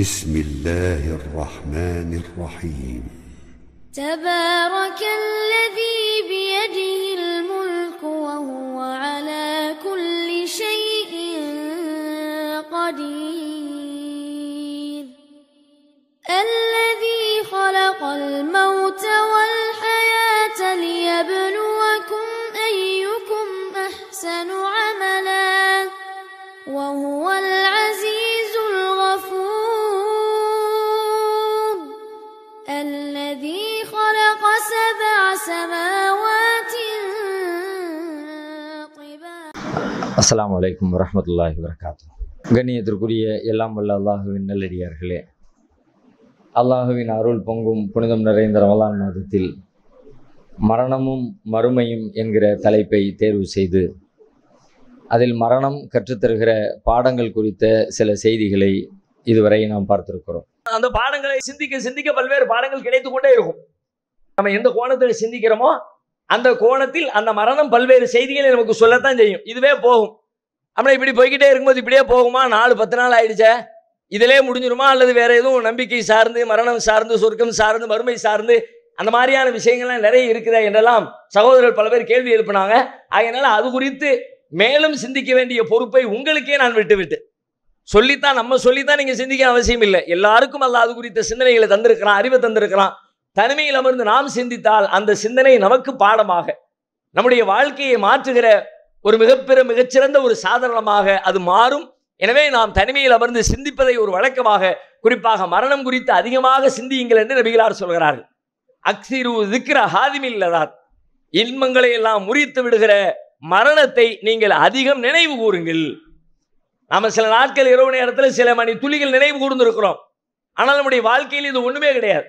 بسم الله الرحمن الرحيم. تبارك الذي بيده الملك وهو على كل شيء قدير. الذي خلق الموت والحياة ليبلوكم أيكم أحسن عملا وهو العزيز الغفور. الذي خلق 7 سماوات طباقا. السلام عليكم ورحمة الله وبركاته. கண்ணியத்திற்குரிய எல்லாம் வல்ல அல்லாஹ்வின் நல்லடியார்களே, அல்லாஹுவின் அருள் பொங்கும் புனிதம் நிறைந்த ரமலான் மாதத்தில் மரணமும் மறுமையும் என்கிற தலைப்பை தேர்வு செய்து அதில் மரணம் கற்றுத்தருகிற பாடங்கள் குறித்த சில செய்திகளை இதுவரை நாம் பார்த்திருக்கிறோம். அந்த பாடங்களை சிந்திக்க சிந்திக்க பல்வேறு பாடங்கள் கிடைத்து கொண்டே இருக்கும். நம்ம எந்த கோணத்தில் சிந்திக்கிறோமோ அந்த கோணத்தில் அந்த மரணம் பல்வேறு செய்திகளை நமக்கு சொல்லத்தான் செய்யும். இதுவே போகும், நம்மளை இப்படி போய்கிட்டே இருக்கும்போது இப்படியே போகுமா, 4-10 நாள் ஆயிடுச்சே, இதிலே முடிஞ்சிருமா, அல்லது வேற எதுவும் நம்பிக்கை சார்ந்து, மரணம் சார்ந்து, சொர்க்கம் சார்ந்து, மறுமை சார்ந்து அந்த மாதிரியான விஷயங்கள்லாம் நிறைய இருக்குதா என்றெல்லாம் சகோதரர்கள் பல பேர் கேள்வி எழுப்பினாங்க. அதனால அது குறித்து மேலும் சிந்திக்க வேண்டிய பொறுப்பை உங்களுக்கே நான் விட்டுவிட்டு சொல்லித்தான், நம்ம சொல்லித்தான் நீங்க சிந்திக்க அவசியம் இல்லை. எல்லாருக்கும் அல்ல அது குறித்த சிந்தனைகளை தந்திருக்கிறான், அறிவை தந்திருக்கிறான். தனிமையில் அமர்ந்து நாம் சிந்தித்தால் அந்த சிந்தனை நமக்கு பாடமாக, நம்முடைய வாழ்க்கையை மாற்றுகிற ஒரு மிகச்சிறந்த ஒரு சாதனமாக அது மாறும். எனவே நாம் தனிமையில் அமர்ந்து சிந்திப்பதை ஒரு வழக்கமாக, குறிப்பாக மரணம் குறித்து அதிகமாக சிந்தியுங்கள் என்று நபிகளார் சொல்கிறார்கள். அக்ஸிரு திக்ர ஹாதிமில்லதார், இன்பங்களை எல்லாம் முறித்து விடுகிற மரணத்தை நீங்கள் அதிகம் நினைவு கூறுங்கள். நாம சில நாட்கள் இரவு நேரத்தில் சில மணி துளிகள் நினைவு கூர்ந்திருக்கிறோம், ஆனால் நம்முடைய வாழ்க்கையில் இது ஒண்ணுமே கிடையாது.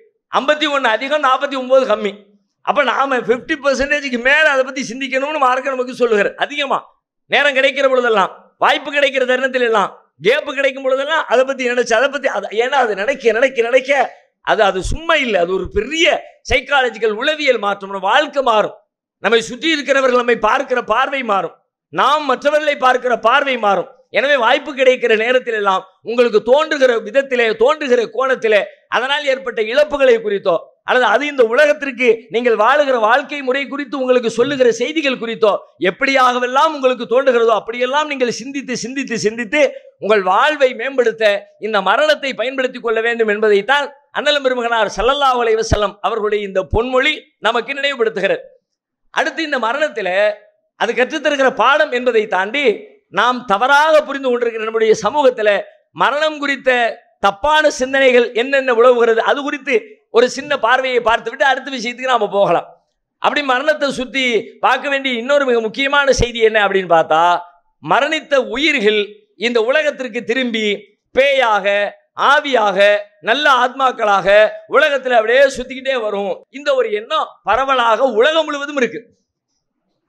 51 அதிகம், 49 கம்மி. அப்போ நாம 50%க்கு மேலே அதை பற்றி சிந்திக்கணும்னு மார்க்க நமக்கு சொல்லுகிறார். அதிகமாக நேரம் கிடைக்கிற பொழுதெல்லாம், வாய்ப்பு கிடைக்கிற தருணத்தில் எல்லாம், கேப்பு கிடைக்கும் பொழுதெல்லாம் அதை பற்றி நினைச்சு, அதை பற்றி, ஏன்னா அது நினைக்க அது சும்மா இல்லை, அது ஒரு பெரிய சைக்காலஜிக்கல் உளவியல் மாற்றம். வாழ்க்கை மாறும், நம்மை சுற்றி இருக்கிறவர்கள் நம்மை பார்க்கிற பார்வை மாறும், நாம் மற்றவர்களை பார்க்கிற பார்வை மாறும். எனவே வாய்ப்பு கிடைக்கிற நேரத்தில் எல்லாம் உங்களுக்கு தோன்றுகிற விதத்திலே, தோன்றுகிற கோணத்திலே அதனால் ஏற்பட்ட இழப்புகளை குறித்தோ, அல்லது அது இந்த உலகத்திற்கு நீங்கள் வாழுகிற வாழ்க்கை முறை குறித்து உங்களுக்கு சொல்லுகிற செய்திகள் குறித்தோ எப்படியாகவெல்லாம் உங்களுக்கு தோன்றுகிறதோ அப்படியெல்லாம் நீங்கள் சிந்தித்து சிந்தித்து சிந்தித்து உங்கள் வாழ்வை மேம்படுத்த இந்த மரணத்தை பயன்படுத்தி கொள்ள வேண்டும் என்பதைத்தான் அண்ணல் பெருமகனார் ஸல்லல்லாஹு அலைஹி வஸல்லம் அவர்களுடைய இந்த பொன்மொழி நமக்கு நினைவுபடுத்துகிறது. அடுத்து இந்த மரணத்தில் அது கற்றுத்தருகிற பாடம் என்பதை தாண்டி நாம் தவறாக புரிந்து கொண்டிருக்கிற நம்முடைய சமூகத்தில் மரணம் குறித்த தப்பான சிந்தனைகள் என்னென்ன உலவுகிறது அது குறித்து ஒரு சின்ன பார்வையை பார்த்துவிட்டு அடுத்த விஷயத்துக்கு நாம் போகலாம். அப்படி மரணத்தை சுற்றி பார்க்க வேண்டிய இன்னொரு மிக முக்கியமான செய்தி என்ன அப்படின்னு பார்த்தா, மரணித்த உயிர்கள் இந்த உலகத்திற்கு திரும்பி பேயாக, ஆவியாக, நல்ல ஆத்மாக்களாக உலகத்தில் அப்படியே சுற்றிக்கிட்டே வரும். இந்த ஒரு எண்ணம் பரவலாக உலகம் முழுவதும் இருக்குது.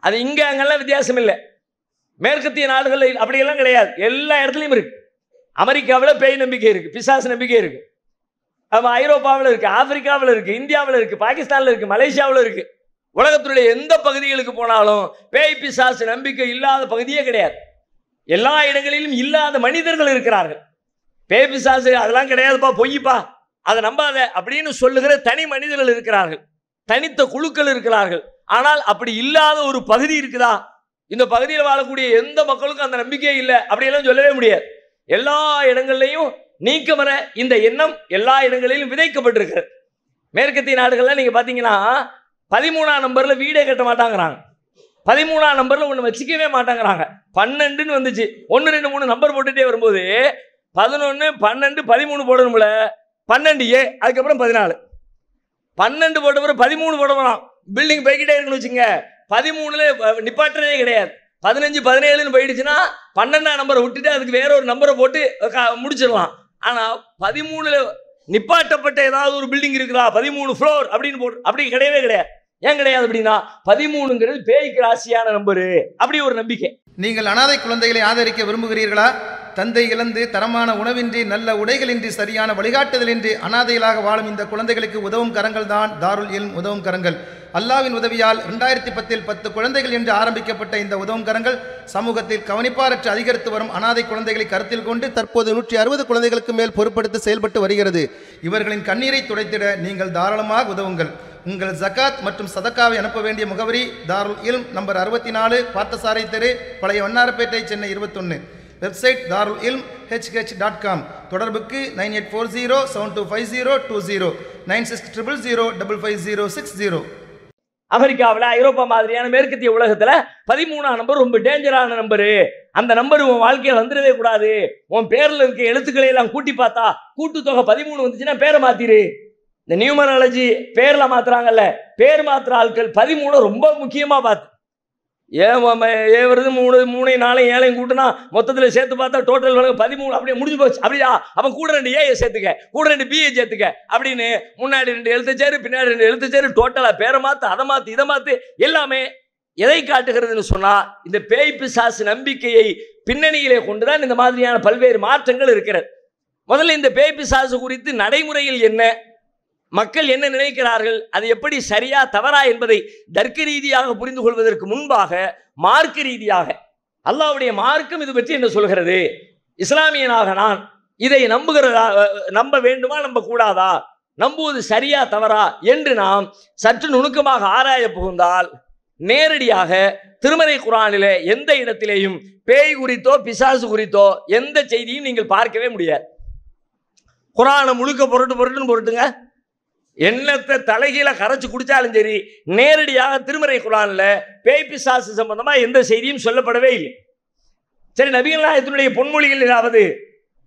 அது இங்கே அங்கெல்லாம் வித்தியாசம் இல்லை, மேற்கத்திய நாடுகளில் அப்படியெல்லாம் கிடையாது, எல்லா இடத்துலையும் இருக்குது. அமெரிக்காவில் பேய் நம்பிக்கை இருக்குது, பிசாசு நம்பிக்கை இருக்குது. ஆமாம், ஐரோப்பாவில் இருக்குது, ஆப்பிரிக்காவில் இருக்குது, இந்தியாவில் இருக்குது, பாகிஸ்தானில் இருக்குது, மலேசியாவில் இருக்குது. உலகத்தினுடைய எந்த பகுதிகளுக்கு போனாலும் பேய் பிசாசு நம்பிக்கை இல்லாத பகுதியே கிடையாது. எல்லா இடங்களிலும் இல்லாத மனிதர்கள் இருக்கிறார்கள். பேய் பிசாசு அதெல்லாம் கிடையாதுப்பா, பொய்ப்பா, அதை நம்பாத அப்படின்னு சொல்லுகிற தனி மனிதர்கள் இருக்கிறார்கள், தனித்த குழுக்கள் இருக்கிறார்கள். ஆனால் அப்படி இல்லாத ஒரு பகுதி இருக்குதா? இந்த பகுதியில் வாழக்கூடிய எந்த மக்களுக்கும் அந்த நம்பிக்கையே இல்லை அப்படியெல்லாம் சொல்லவே முடியாது. எல்லா இடங்கள்லையும் நீக்க வர இந்த எண்ணம் எல்லா இடங்களிலும் விதைக்கப்பட்டிருக்கிறது. மேற்கத்திய நாடுகள்லாம் நீங்கள் பார்த்தீங்கன்னா 13ஆம் நம்பரில் வீடே கட்ட மாட்டாங்கிறாங்க, 13ஆம் நம்பரில் ஒன்று வச்சுக்கவே மாட்டாங்கிறாங்க. 12ன்னு வந்துச்சு, 1 2 3 நம்பர் போட்டுகிட்டே வரும்போது 11 12 13 போடணும்ல, 12 ஏ, அதுக்கப்புறம் 14, 12 போட்டப்புறம் 13 போடணும். பில்டிங் போய்கிட்டே இருக்குன்னு வச்சுங்க, 13ல் நிப்பாட்டுறதே கிடையாது. 15 17ன்னு போயிடுச்சுன்னா 12ஆம் நம்பரை விட்டுட்டு அதுக்கு வேற ஒரு நம்பரை போட்டு முடிச்சிடலாம். ஆனால் 13ல் நிப்பாட்டப்பட்ட ஏதாவது ஒரு பில்டிங் இருக்குதா 13 ஃப்ளோர் அப்படினு போடு. அப்படி கிடையவே கிடையாது. ஏன் கிடையாது அப்படினா 13ங்கிறது பேய்க்கு ராசியான நம்பர். அப்படி ஒரு நம்பிக்கை. நீங்கள் அனாதை குழந்தைகளை ஆதரிக்க விரும்புகிறீர்களா? தந்தை இழந்து தரமான உணவின்றி நல்ல உடைகளின்றி சரியான வழிகாட்டுதலின்றி அனாதைகளாக வாழும் இந்த குழந்தைகளுக்கு உதவும் கரங்கள் தான் தாருல் இல்ம் உதவும் கரங்கள். அல்லாஹ்வின் உதவியால் 2010 10 குழந்தைகள் என்று ஆரம்பிக்கப்பட்ட இந்த உதவும் கரங்கள் சமூகத்தில் கவனிப்பாரற்று அதிகரித்து வரும் அனாதை குழந்தைகளை கருத்தில் கொண்டு தற்போது 160 குழந்தைகளுக்கு மேல் பொறுப்படுத்தி செயல்பட்டு வருகிறது. இவர்களின் கண்ணீரை துடைத்திட நீங்கள் தாராளமாக உதவுங்கள். உங்கள் ஜகாத் மற்றும் சதக்காவை அனுப்ப வேண்டிய முகவரி தாருல் இல்ம் நம்பர் 64 பார்த்தசாரை தெரு பழைய வண்ணாரப்பேட்டை சென்னை 21. வெப்சைட் தாருல் இல்ம் hh.com. தொடர்புக்கு 9840725020 96000560. அமெரிக்காவில் ஐரோப்பா மாதிரியான மேற்கத்திய உலகத்தில் 13ஆம் நம்பர் ரொம்ப டேஞ்சரான நம்பரு. அந்த நம்பர் உன் வாழ்க்கையில் வந்துடவே கூடாது. உன் பேரில் இருக்க எழுத்துக்களை எல்லாம் கூட்டி பார்த்தா கூட்டுத்தொகை 13 வந்துச்சுன்னா பேரை மாத்திரு. இந்த நியூமராலஜி பேரில் மாத்துறாங்கல்ல, பேர் மாத்திர ஆட்கள் 13 ரொம்ப முக்கியமாக பார்த்து ஏவரது 3 3 4 7 கூட்டினா மொத்தத்தில் சேர்த்து பார்த்தா டோட்டல் வழக்கு 13 அப்படியே முடிஞ்சு போச்சு. அப்படியா அவன் கூட 2 ஏயை சேர்த்துக்க, கூட 2 பியை சேர்த்துக்க அப்படின்னு முன்னாடி 2 எழுத்துச்சேரு பின்னாடி 2 எழுத்துச்சேரு டோட்டலாக பேரை மாற்று அதை மாற்று இதை மாற்று எல்லாமே எதை காட்டுகிறதுன்னு சொன்னால் இந்த பேய் பிசாசு நம்பிக்கையை பின்னணியிலே கொண்டு தான் இந்த மாதிரியான பல்வேறு மாற்றங்கள் இருக்கிறது. முதல்ல இந்த பேய் பிசாசு குறித்து நடைமுறையில் என்ன மக்கள் என்ன நினைக்கிறார்கள், அது எப்படி சரியா தவறா என்பதை தர்க்க ரீதியாக புரிந்து கொள்வதற்கு முன்பாக மார்க்க ரீதியாக அல்லாஹ்வுடைய மார்க்கம் இது பற்றி என்ன சொல்கிறது, இஸ்லாமியனாக நான் இதை நம்புகிறதா, நம்ப வேண்டுமா நம்ப கூடாதா, நம்புவது சரியா தவறா என்று நாம் சற்று நுணுக்கமாக ஆராய புகுந்தால் நேரடியாக திருமறை குர்ஆனிலே எந்த இடத்திலேயும் பேய் குறித்தோ பிசாசு குறித்தோ எந்த செய்தியும் நீங்கள் பார்க்கவே முடியாது. குர்ஆனை முழுக்க புரட்டுங்க, எண்ணத்தை தலைகீழ கரைச்சு குடிச்சாலும் சரி, நேரடியாக திருமறை குர்ஆன்ல பேய் பிசாசு சம்பந்தமா எந்த செய்தியும் சொல்லப்படவே இல்லை. சரி, நபிகள் நாயகத்தினுடைய பொன்மொழிகள் ஏதாவது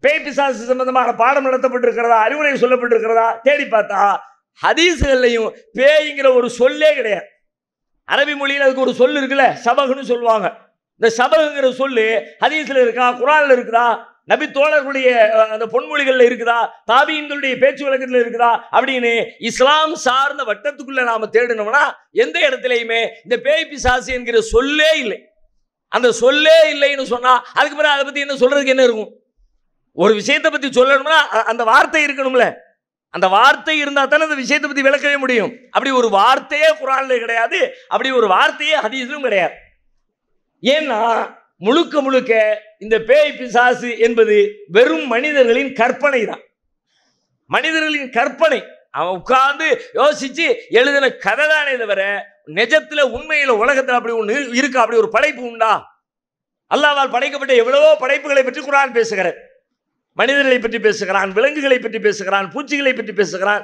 பேய் பிசாசு சம்பந்தமாக பாடம் நடத்தப்பட்டிருக்கிறதா, அறிவுரை சொல்லப்பட்டிருக்கிறதா தேடி பார்த்தா ஹதீஸ்கள்லையும் பேய்ங்கிற ஒரு சொல்லே கிடையாது. அரபி மொழியில் அதுக்கு ஒரு சொல் இருக்குல்ல, சபகுன்னு சொல்லுவாங்க. இந்த சபகுங்கிற சொல்லு ஹதீஸ்ல இருக்கா, குர்ஆன்ல இருக்குதா, நபி தோழர்களுடைய அந்த பொன்மொழிகளில் இருக்குதா, தாபீன்களுடைய பேச்சு வழக்கத்தில் இருக்குதா அப்படின்னு இஸ்லாம் சார்ந்த வட்டத்துக்குள்ள நாம தேடணும்னா எந்த இடத்துலையுமே இந்த பேய் பிசாசு என்கிற சொல்லே இல்லை. அந்த சொல்லே இல்லைன்னு சொன்னா அதுக்கு பிறகு அதை பத்தி என்ன சொல்றதுக்கு என்ன இருக்கும்? ஒரு விஷயத்தை பத்தி சொல்லணும்னா அந்த வார்த்தை இருக்கணும்ல, அந்த வார்த்தை இருந்தா தானே அந்த விஷயத்தை பத்தி விளக்கவே முடியும். அப்படி ஒரு வார்த்தையே குர்ஆன்ல கிடையாது, அப்படி ஒரு வார்த்தையே ஹதீஸ்லயும் கிடையாது. ஏன்னா முழுக்க முழுக்க இந்த பேய் பிசாசு என்பது வெறும் மனிதர்களின் கற்பனை தான். மனிதர்களின் கற்பனை, அவன் உட்கார்ந்து யோசிச்சு எழுதின கதை தானே தவிர நிஜத்துல உண்மையில உலகத்துல அப்படி ஒன்று இருக்கா, அப்படி ஒரு படைப்பு உண்டா? அல்லாஹ்வால் படைக்கப்பட்ட எவ்வளவோ படைப்புகளை பற்றி குர்ஆன் பேசுகிறார். மனிதர்களை பற்றி பேசுகிறான், விலங்குகளை பற்றி பேசுகிறான், பூச்சிகளை பற்றி பேசுகிறான்,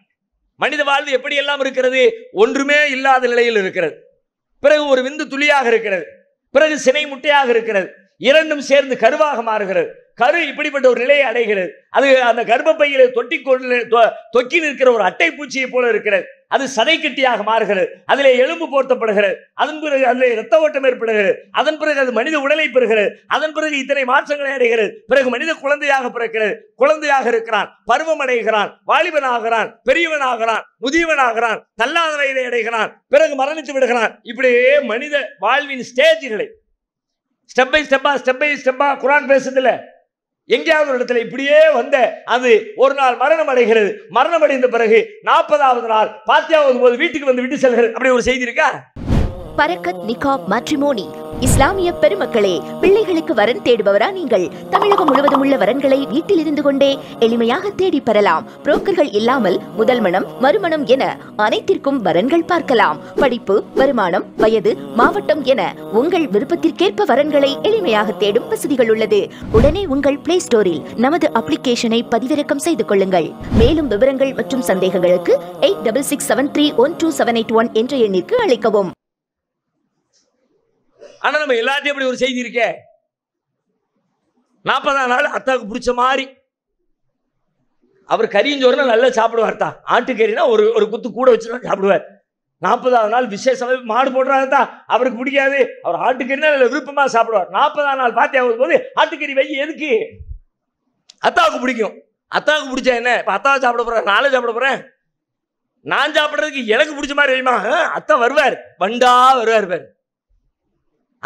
மனித வாழ்வு எப்படி எல்லாம் இருக்கிறது, ஒன்றுமே இல்லாத நிலையில் இருக்கிறது, பிறகு ஒரு விந்து துளியாக இருக்கிறது, பிறகு சினை முட்டையாக இருக்கிறது, இரண்டும் சேர்ந்து கருவாக மாறுகிறது, கரு இப்படிப்பட்ட ஒரு நிலையை அடைகிறது, அது அந்த கர்ப்பப்பையிலே தொக்கி நிற்கிற ஒரு அட்டை பூச்சியை போல இருக்கிறது, அது சதைக்கட்டியாக மாறுகிறது, அதிலே எலும்பு போர்த்தப்படுகிறது, அதன் பிறகு அதிலே இரத்த ஓட்டம் ஏற்படுகிறது, அதன் பிறகு அது மனித உடலை பெறுகிறது, அதன் பிறகு இத்தனை மாற்றங்களை அடைகிறது, பிறகு மனித குழந்தையாக பிறக்கிறது, குழந்தையாக இருக்கிறான், பருவம் அடைகிறான், வாலிபனாகிறான், பெரியவனாகிறான், முதியவனாகிறான், தள்ளாத வயதை அடைகிறான், பிறகு மரணித்து விடுகிறான். இப்படியே மனித வாழ்வின் ஸ்டேஜ்களை ஸ்டெப் பை ஸ்டெப்பா குர்ஆன் பேசுதில்லை. எங்கேயாவது ஒரு இடத்துல இப்படியே வந்த அது ஒரு நாள் மரணம் அடைகிறது. மரணம் அடைந்த பிறகு 40வது நாள் பாத்தியாவது போது வீட்டுக்கு வந்து விட்டு செல்கிறது. அப்படி ஒரு செய்தி இருக்கா? பரக்கத் நிகாப் மேட்ரிமோனி. இஸ்லாமிய பெருமக்களே, பிள்ளைகளுக்கு வரன் தேடுபவரா நீங்கள்? தமிழகம் முழுவதும் உள்ள வரன்களை வீட்டில் இருந்து கொண்டே எளிமையாக தேடி பெறலாம். புரோக்கர்கள் இல்லாமல் முதல் மனம், மறுமணம் என அனைத்திற்கும் வரன்கள் பார்க்கலாம். படிப்பு, வருமானம், வயது, மாவட்டம் என உங்கள் விருப்பத்திற்கேற்ப வரன்களை எளிமையாக தேடும் வசதிகள் உள்ளது. உடனே உங்கள் பிளே ஸ்டோரில் நமது அப்ளிகேஷனை பதிவிறக்கம் செய்து கொள்ளுங்கள். மேலும் விவரங்கள் மற்றும் சந்தேகங்களுக்கு 8667312781 என்ற எண்ணிற்கு அழைக்கவும். ஆனா நம்ம எல்லாத்தையும் அப்படி ஒரு செய்தி இருக்கே, 40ஆம் நாள் அத்தாவுக்கு பிடிச்ச மாதிரி. அவர் கறிஞ்சோறுனா நல்லா சாப்பிடுவார் தான், ஆட்டுக்கறினா ஒரு குத்து கூட வச்சுதான் சாப்பிடுவார். 40ஆம் நாள் விசேஷமா மாடு போடுறாரு தான், அவருக்கு பிடிக்காது, அவர் ஆட்டுக்கறினா நல்ல விருப்பமா சாப்பிடுவார். 40ஆம் நாள் பாத்தியாகும் போது ஆட்டுக்கறி வை, எதுக்கு? அத்தாவுக்கு பிடிக்கும். அத்தாவுக்கு பிடிச்சா என்ன? இப்போ அத்தாவை சாப்பிட போறேன், நானும் சாப்பிட போறேன், நான் சாப்பிட்றதுக்கு எனக்கு பிடிச்ச மாதிரி வைமா, அத்தா வருவார், வண்டா வருவார்.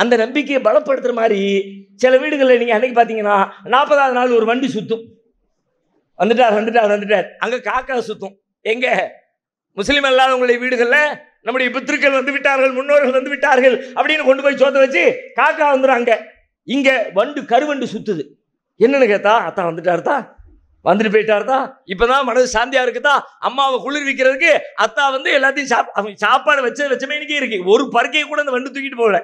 அந்த நம்பிக்கையை பலப்படுத்துற மாதிரி சில வீடுகளில் நீங்கள் அன்றைக்கி பார்த்தீங்கன்னா 40ஆவது நாள் ஒரு வண்டி சுற்றும், வந்துட்டார். அங்கே காக்கா சுற்றும். எங்கே முஸ்லீம் அல்லாதவங்களுடைய வீடுகளில் நம்முடைய பித்திருக்கள் வந்து விட்டார்கள், முன்னோர்கள் வந்து விட்டார்கள் அப்படின்னு கொண்டு போய் சோத்த வச்சு காக்கா வந்துடுறாங்க. இங்கே வண்டு, கருவண்டு சுற்றுது. என்னென்னு கேட்டா, அத்தா வந்துட்டார்த்தா, வந்துட்டு போயிட்டார்த்தா, இப்போ தான் மனது சாந்தியாக இருக்குதா, அம்மாவை குளிர்விக்கிறதுக்கு அத்தா வந்து எல்லாத்தையும் சாப்பாடு வச்சமே இன்னைக்கே இருக்கு, ஒரு பருக்கையை கூட அந்த வண்டு தூக்கிட்டு போகல.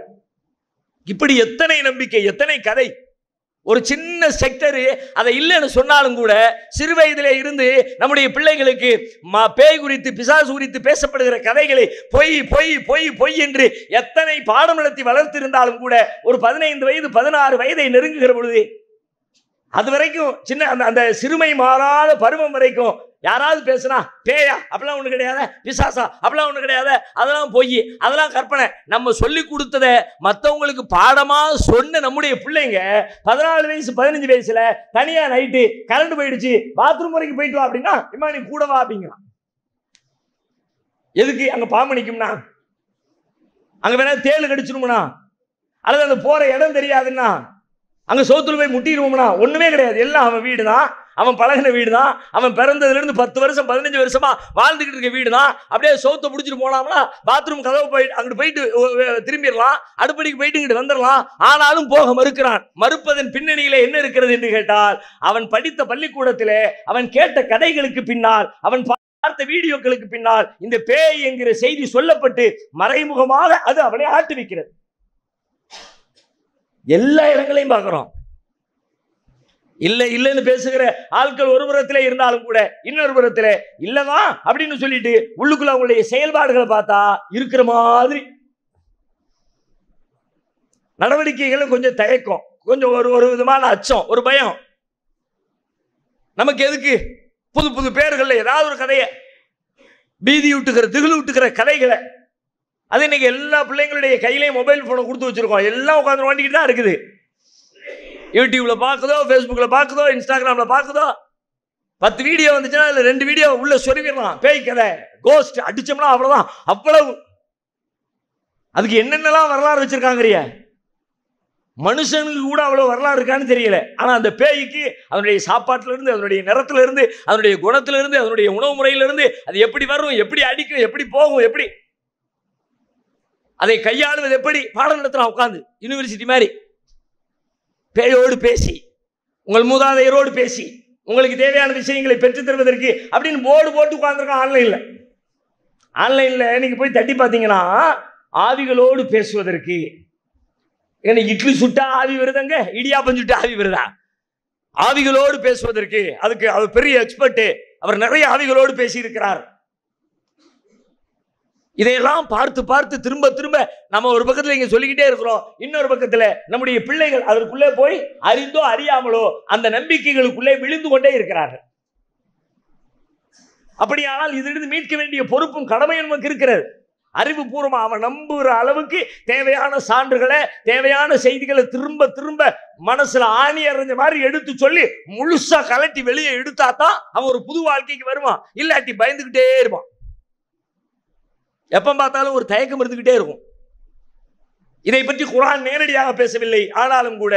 இப்படி எத்தனை நம்பிக்கை, எத்தனை கதை. ஒரு சின்ன செக்டரு அதை இல்லைன்னு சொன்னாலும் கூட சிறு வயதிலே இருந்து நம்முடைய பிள்ளைகளுக்கு பேய் குறித்து, பிசாசு குறித்து பேசப்படுகிற கதைகளை பொய் பொய் பொய் பொய் என்று எத்தனை பாடம் நடத்தி வளர்த்திருந்தாலும் கூட ஒரு 15 வயது 16 வயதை நெருங்குகிற பொழுது, அது வரைக்கும் சின்ன அந்த சிறுமை மாறாத பருவம் வரைக்கும் யாராவது பேசுனா பேயா, அப்படிலாம் ஒன்று கிடையாது, பிசாசா அப்படிலாம் ஒன்று கிடையாது, அதெல்லாம் போய் அதெல்லாம் கற்பனை. நம்ம சொல்லி கொடுத்தத மற்றவங்களுக்கு பாடமாக சொன்ன நம்முடைய பிள்ளைங்க 14 வயசு 15 வயசுல தனியாக நைட்டு கரண்ட் போயிடுச்சு, பாத்ரூம் வரைக்கும் போயிட்டு வா அப்படின்னா, இம்மா நீ கூட வா அப்படிங்கிறான். எதுக்கு? அங்கே பாம்பு நிற்கும்னா, அங்கே வேணா தேள் கடிச்சிடும்னா, அல்லது அந்த போகிற இடம் தெரியாதுன்னா, அங்கே சோத்துல போய் முட்டிடுவோம்னா, ஒன்றுமே கிடையாது. எல்லாம் அவன் வீடு தான், அவன் பழகின வீடு தான், அவன் பிறந்ததுலேருந்து 10 வருஷம் 15 வருஷமா வாழ்ந்துக்கிட்டு இருக்க வீடு தான். அப்படியே சோத்தை பிடிச்சிட்டு போனாம்னா பாத்ரூம் கதவை போயிட்டு அங்கிட்டு போயிட்டு திரும்பிடலாம், அடுப்படிக்கு போயிட்டு இங்கிட்டு வந்துடலாம். ஆனாலும் போக மறுக்கிறான். மறுப்பதன் பின்னணியில் என்ன இருக்கிறது என்று கேட்டால், அவன் படித்த பள்ளிக்கூடத்திலே அவன் கேட்ட கதைகளுக்கு பின்னால், அவன் பார்த்த வீடியோக்களுக்கு பின்னால் இந்த பேய் என்கிற செய்தி சொல்லப்பட்டு மறைமுகமாக அது அவளை ஆட்டு வைக்கிறது. எல்லா இடங்களையும் பார்க்கிறோம். இல்லை இல்லைன்னு பேசுகிற ஆட்கள் ஒரு புறத்திலே இருந்தாலும் கூட இன்னொரு புறத்திலே இல்லைதான் அப்படின்னு சொல்லிட்டு உள்ளுக்குள்ள அவங்களுடைய செயல்பாடுகளை பார்த்தா இருக்கிற மாதிரி, நடவடிக்கைகளும் கொஞ்சம் தயக்கம், கொஞ்சம் ஒரு விதமான அச்சம், ஒரு பயம். நமக்கு எதுக்கு புது புது பேர்கள், ஏதாவது ஒரு கதையை பீதி விட்டுக்கிற, திகில் விட்டுக்கிற கதைகளை. அது இன்னைக்கு எல்லா பிள்ளைங்களுடைய கையிலையும் மொபைல் போனை கொடுத்து வச்சிருக்கோம். எல்லாம் உட்காந்து வாண்டிக்கிட்டு தான் இருக்குது. யூடியூப்ல பார்க்குதோ, ஃபேஸ்புக்ல பார்க்குதோ, இன்ஸ்டாகிராம்ல பார்க்குதோ. 10 வீடியோ வந்துச்சுன்னா இல்லை 2 வீடியோ உள்ள சொருவிடலாம். பேய் கதை, கோஸ்ட் அடிச்சோம்னா அவ்வளோதான். அவ்வளவு அதுக்கு என்னென்னலாம் வரலாறு வச்சிருக்காங்கறிய, மனுஷனுக்கு கூட அவ்வளோ வரலாறு இருக்கான்னு தெரியல. ஆனால் அந்த பேய்க்கு அதனுடைய சாப்பாட்டிலிருந்து, அதனுடைய நிறத்திலிருந்து, அதனுடைய குணத்திலிருந்து, அதனுடைய உணவு முறையிலிருந்து, அது எப்படி வரும், எப்படி அடிக்கும், எப்படி போகும், எப்படி அதை கையாளுவது, எப்படி பாடம் நடத்துகிறான் உட்காந்து யூனிவர்சிட்டி மாதிரி. பேயோடு பேசி, உங்கள் மூதாதையரோடு பேசி, உங்களுக்கு தேவையான விஷயங்களை பெற்றுத் தருவதற்கு அப்படின்னு போர்டு போட்டு உட்காந்துருக்கோம். ஆன்லைனில் நீங்கள் போய் தட்டி பார்த்தீங்கன்னா ஆவிகளோடு பேசுவதற்கு. ஏன்னா இட்லி சுட்டா ஆவி வருதாங்க, இடியாப்பம் சுட்டா ஆவி வருதா? ஆவிகளோடு பேசுவதற்கு அதுக்கு அவர் பெரிய எக்ஸ்பர்ட்டு, அவர் நிறைய ஆவிகளோடு பேசியிருக்கிறார். இதையெல்லாம் பார்த்து பார்த்து திரும்ப திரும்ப நம்ம ஒரு பக்கத்தில் இங்கே சொல்லிக்கிட்டே இருக்கிறோம், இன்னொரு பக்கத்தில் நம்முடைய பிள்ளைகள் அதற்குள்ளே போய் அறிந்தோ அறியாமலோ அந்த நம்பிக்கைகளுக்குள்ளே விழுந்து கொண்டே இருக்கிறார்கள். அப்படியானால் இதிலிருந்து மீட்க வேண்டிய பொறுப்பும் கடமையும் நமக்கு இருக்கிறது. அறிவுபூர்வமாக அவன் நம்புகிற அளவுக்கு தேவையான சான்றுகளை, தேவையான செய்திகளை திரும்ப திரும்ப மனசில் ஆணி அறிஞ்ச மாதிரி எடுத்து சொல்லி முழுசாக கலட்டி வெளியே எடுத்தா தான் அவன் ஒரு புது வாழ்க்கைக்கு வருவான். இல்லாட்டி பயந்துக்கிட்டே இருப்பான். எப்போ பார்த்தாலும் ஒரு தயக்கம் இருந்துக்கிட்டே இருக்கும். இதை பற்றி குர்ஆன் நேரடியாக பேசவில்லை. ஆனாலும் கூட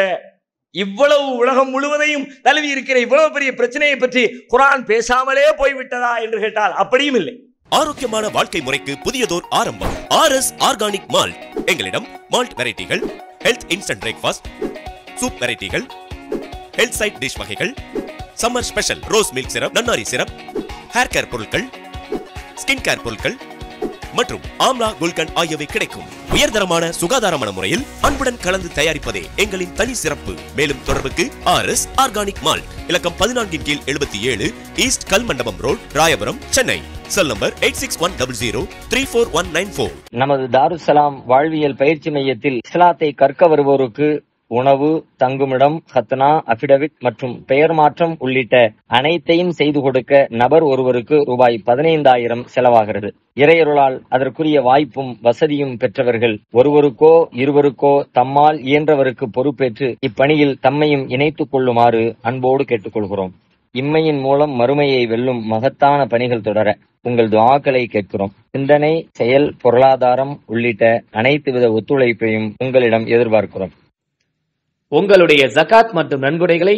இவ்வளவு உலகம் முழுவதையும் தழுவி இருக்கிற இவ்வளவு பெரிய பிரச்சனையை பற்றி குர்ஆன் பேசாமலே போய்விட்டதா என்று கேட்டால் அப்படியும் இல்லை. ஆரோக்கியமான வாழ்க்கை முறைக்கு புதியதோர் ஆரம்பம். RS organic malt. எங்களிடம் மால்ட் வெரைட்டிகள், ஹெல்த் இன்ஸ்டன்ட் பிரேக்ஃபாஸ்ட், சூப் வெரைட்டிகள், ஹெல்த் சைட் டிஷ் வகைகள், summer special rose milk syrup, நன்னாரி சிரப், ஹேர் கேர் பொருட்கள், ஸ்கின் கேர் பொருட்கள் மற்றும் ஆம்லா குல்கன் ஆகியவை கிடைக்கும். உயர்தரமான சுகாதாரமான முறையில் அன்புடன் கலந்து தயாரிப்பதே எங்களின் தனி சிறப்பு. மேலும் தொடர்புக்கு ஆர்எஸ் ஆர்கானிக் மால்ட், இலக்கம் 14/77, east Kalmandapam road, Royapuram, Chennai. Cell number 8610034194. நமது தாருஸ்ஸலாம் வாழ்வியல் பயிற்சி மையத்தில் இஸ்லாத்தை கற்க வருவோருக்கு உணவு, தங்குமிடம், ஹத்னா, அபிடவிட் மற்றும் பெயர் மாற்றம் உள்ளிட்ட அனைத்தையும் செய்து கொடுக்க நபர் ஒருவருக்கு ரூபாய் 15,000 செலவாகிறது. இறையருளால் அதற்குரிய வாய்ப்பும் வசதியும் பெற்றவர்கள் ஒருவருக்கோ இருவருக்கோ தம்மால் இயன்றவருக்கு பொறுப்பேற்று இப்பணியில் தம்மையும் இணைத்துக் கொள்ளுமாறு அன்போடு கேட்டுக்கொள்கிறோம். இம்மையின் மூலம் மறுமையை வெல்லும் மகத்தான பணிகள் தொடர உங்கள் துஆக்களை கேட்கிறோம். சிந்தனை, செயல், பொருளாதாரம் உள்ளிட்ட அனைத்து வித ஒத்துழைப்பையும் உங்களிடம் எதிர்பார்க்கிறோம். உங்களுடைய ஜகாத் மற்றும் நன்கொடைகளை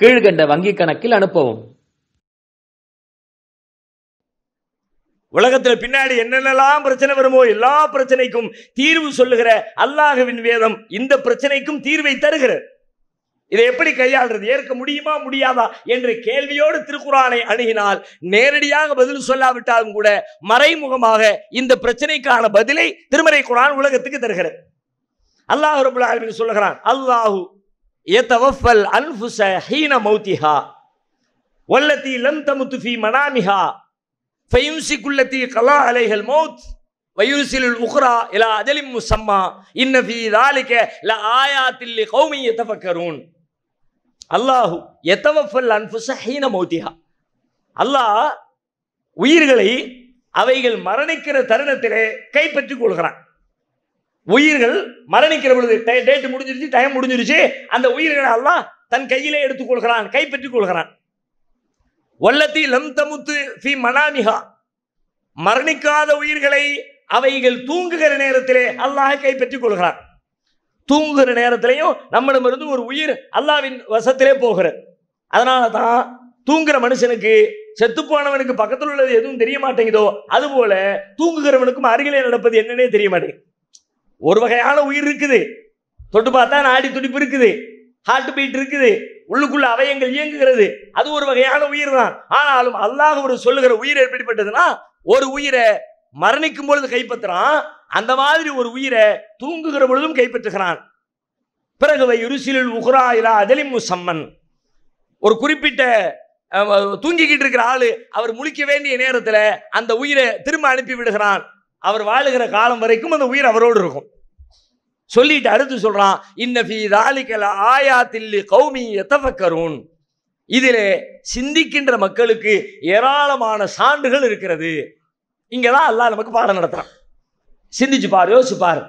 கீழ்கண்ட வங்கி கணக்கில் அனுப்பவும். உலகத்தில் பின்னாடி என்னென்னலாம் பிரச்சனை வருமோ எல்லா பிரச்சனைக்கும் தீர்வு சொல்லுகிற அல்லாஹ்வின் வேதம் இந்த பிரச்சனைக்கும் தீர்வை தருகிறது. இதை எப்படி கையாளுறது, ஏற்க முடியுமா முடியாதா என்ற கேள்வியோடு திருக்குர்ஆனை அணுகினால் நேரடியாக பதில் சொல்லாவிட்டாலும் கூட மறைமுகமாக இந்த பிரச்சனைக்கான பதிலை திருமறை குர்ஆன் உலகத்துக்கு தருகிறது. அல்லாஹ் ரப்பல் ஆலமீன் சொல்கிறான், அல்லாஹ் யதவஃபல் அன்ஃபுஸ ஹீன மௌதிஹா வல்லதி லம் தமுத் ஃபீ மனாமிஹா ஃபயும்சிகுல்லதி கலா அலைஹல் மௌத் வயுர்சிலுல் உக்ரா இலா அஜலிம் முஸம்மா இன்ன ஃபீ ذلك லஆயாத்தில் லிகௌமி யதஃபக்கரூன். அல்லாஹ் யதவஃபல் அன்ஃபுஸ ஹீன மௌதிஹா, அல்லாஹ் உயிர்களை அவைகள் மரணிக்கிற தருணத்திலே கைப்பற்றிக் கொள்கிறான். உயிர்கள் மரணிக்கிற பொழுது டேட் முடிஞ்சிருச்சு, டைம் முடிஞ்சிருச்சு, அந்த உயிர்களை அல்லாஹ் தன் கையிலே எடுத்துக் கொள்கிறான், கைப்பற்றிக் கொள்கிறான். வல்லதி லம் தமுத் ஃபீ மனாமிஹா, மரணிக்காத உயிர்களை அவைகள் தூங்குகிற நேரத்திலே அல்லாஹ் கைப்பற்றிக் கொள்கிறான். தூங்குகிற நேரத்திலையும் நம்மிடமிருந்து ஒரு உயிர் அல்லாஹ்வின் வசத்திலே போகிறது. அதனால தான் தூங்குற மனுஷனுக்கு செத்துப்போனவனுக்கு பக்கத்தில் உள்ளது எதுவும் தெரிய மாட்டேங்குதோ அதுபோல தூங்குகிறவனுக்கும் அருகிலே நடப்பது என்னன்னே தெரிய மாட்டேங்குது. ஒரு வகையான உயிர் இருக்குது, தொட்டு பார்த்தா நாடி துடிப்பு இருக்குது, ஹார்ட் பீட் இருக்குது, உள்ளுக்குள்ள அவயங்கள் இயங்குகிறது, அது ஒரு வகையான உயிர் தான். ஆனாலும் அல்லாஹ் ஒரு சொல்லுகிற உயிர் எப்படிப்பட்டதுன்னா ஒரு உயிரை மரணிக்கும் பொழுது கைப்பற்றுறான், அந்த மாதிரி ஒரு உயிரை தூங்குகிற பொழுதும் கைப்பற்றுகிறான். பிறகு வயுர்சிலுல் உக்ரா இலா அஜலிம் முஸம்மன், ஒரு குறிப்பிட்ட தூங்கிக்கிட்டு இருக்கிற ஆளு அவர் முழிக்க வேண்டிய நேரத்தில் அந்த உயிரை திரும்ப அனுப்பி விடுகிறான். அவர் வாழுகிற காலம் வரைக்கும் அந்த உயிர் அவரோடு இருக்கும். சொல்லிட்டு அடுத்து சொல்றான், இன்ன ஃபீ ذلك لآيات لقوم يتفكرون, இதிலே சிந்திக்கின்ற மக்களுக்கு ஏராளமான சான்றுகள் இருக்கிறது. இங்கதான் அல்லாஹ் நமக்கு பாடம் நடத்துறான். சிந்திச்சு பாரு, யோசிச்சு பாரு.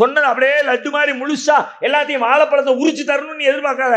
சொன்னது அப்படியே லட்டு மாதிரி முழுசா எல்லாத்தையும் வாழைப்பழத்தை உரிச்சு தரணும்னு எதிர்பார்க்காத.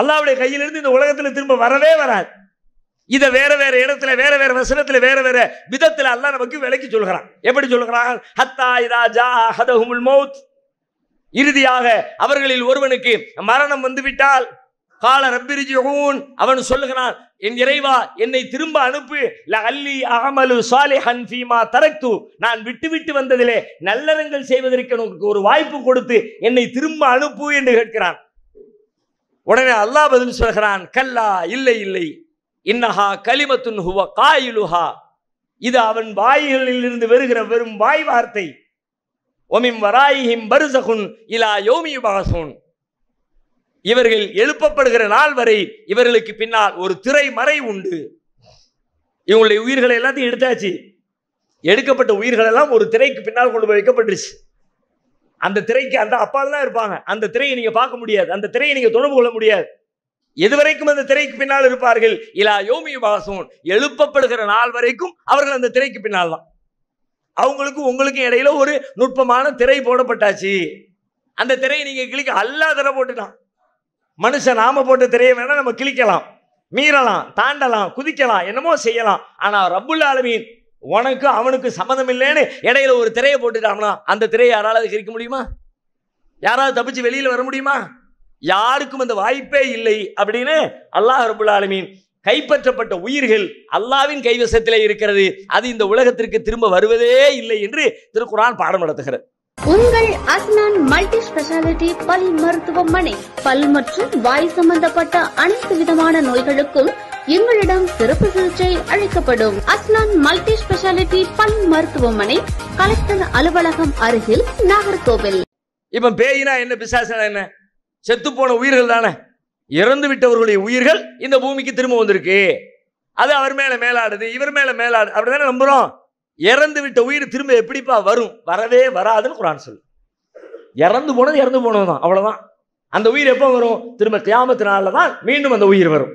அல்லாஹ்வுடைய கையிலிருந்து இந்த உலகத்தில் திரும்ப வரவே வராது. இதை வேற வேற இடத்துல, வேற வேற வசனத்துல, வேற வேற விதத்துல அல்லாஹ் நமக்கு விளக்கி சொல்கிறான். எப்படி சொல்கிறான்? ஹத்தா இதா ஜாஹதஹுல் மௌத், இறுதியாக அவர்களில் ஒருவனுக்கு மரணம் வந்துவிட்டால் கால ரப்பிர்ஜிஊன், அவன் சொல்லுகிறான், என் இறைவா என்னை திரும்ப அனுப்பு, லஅல்லி அஅமலு சாலிஹன் ஃபீமா தரக்து, நான் விட்டுவிட்டு வந்ததிலே நல்லறங்கள் செய்வதற்கு எனக்கு ஒரு வாய்ப்பு கொடுத்து என்னை திரும்ப அனுப்பு என்று கேட்கிறான். உடனே அல்லாஹ் பதில் சொல்கிறான், கல்லா, இல்லை இல்லை, இன்னஹா கலிமத்துன் ஹுவ காயிலுஹா, இது அவன் வாயிலில் இருந்து வருகிற வெறும் வாய் வார்த்தை, ஒமிம் வராயிஹிம் பர்ஸகுன் இலா யௌமி யுபஅஸூன், இவர்கள் எழுப்பப்படுகிற நாள் வரை இவர்களுக்கு பின்னால் ஒரு திரை மறை உண்டு. இவங்களுடைய உயிர்களை எல்லாத்தையும் எடுத்தாச்சு, எடுக்கப்பட்ட உயிர்களெல்லாம் ஒரு திரைக்கு பின்னால் கொண்டு போய் வைக்கப்பட்டுருச்சு. அந்த திரைக்கு அந்த அப்பால தான் இருப்பாங்க. அந்த திரையை நீங்க பார்க்க முடியாது, அந்த திரையை நீங்க தொடர்பு கொள்ள முடியாது. எதுவரைக்கும் அந்த திரைக்கு பின்னால் இருப்பார்கள். இலா யோமி பாசூன், எழுப்பப்படுகிற நாள் வரைக்கும் அவர்கள் அந்த திரைக்கு பின்னால் தான். அவங்களுக்கும் உங்களுக்கும் இடையில ஒரு நுட்பமான திரை போடப்பட்டாச்சு. அந்த திரையை நீங்க கிளிக்க அல்லா திரை போட்டுட்டான். மனுஷன் நாம போட்ட திரையை வேணா நம்ம கிளிக்கலாம், மீறலாம், தாண்டலாம், குதிக்கலாம், என்னமோ செய்யலாம். ஆனா ரப்புல் ஆலமீன் உனக்கு அவனுக்கு சம்மந்தம் இல்லைன்னு இடையில ஒரு திரையை போட்டுட்டான்னா அந்த திரையை யாராவது கிழிக்க முடியுமா? யாராவது தப்பிச்சு வெளியில வர முடியுமா? யாருக்கும் அந்த வாய்ப்பே இல்லை. அப்படின்னு அல்லாஹ் ரப்புல் ஆலமீன், கைப்பற்றப்பட்ட உயிர்கள் அல்லாஹ்வின் கைவசத்திலே இருக்கிறது, அது இந்த உலகத்திற்கு திரும்ப வருவதே இல்லை என்று திருக்குர்ஆன் பாடம் நடத்துகிறது. உங்கள் அஸ்னான் மல்டி ஸ்பெஷாலிட்டி பல் மருத்துவமனை, பல் மற்றும் வாய் சம்பந்தப்பட்ட அனைத்து விதமான நோய்களுக்கும் எங்களிடம் சிறப்பு சிகிச்சை அளிக்கப்படும். அஸ்னான் மல்டி ஸ்பெஷாலிட்டி பல் மருத்துவமனை, கலெக்டர் அலுவலகம் அருகில், நாகர்கோவில். இப்ப பேயினா என்ன, பிசாசுனா என்ன? செத்து போன உயிர்கள் தானே. இறந்து விட்டவர்களுடைய உயிர்கள் இந்த பூமிக்கு திரும்ப வந்திருக்கு. அது அவர் மேல மேலாடுது, இவர் மேல மேலாடு, அப்படிதானே நம்புறோம். இறந்து விட்ட உயிர் திரும்ப எப்படிப்பா வரும்? வரவே வராதுன்னு குர்ஆன் சொல்லு. இறந்து போனது இறந்து போனதுதான், அவ்வளவுதான். அந்த உயிர் எப்போ வரும்? திரும்ப கியாமத்து நாள்ல தான் மீண்டும் அந்த உயிர் வரும்.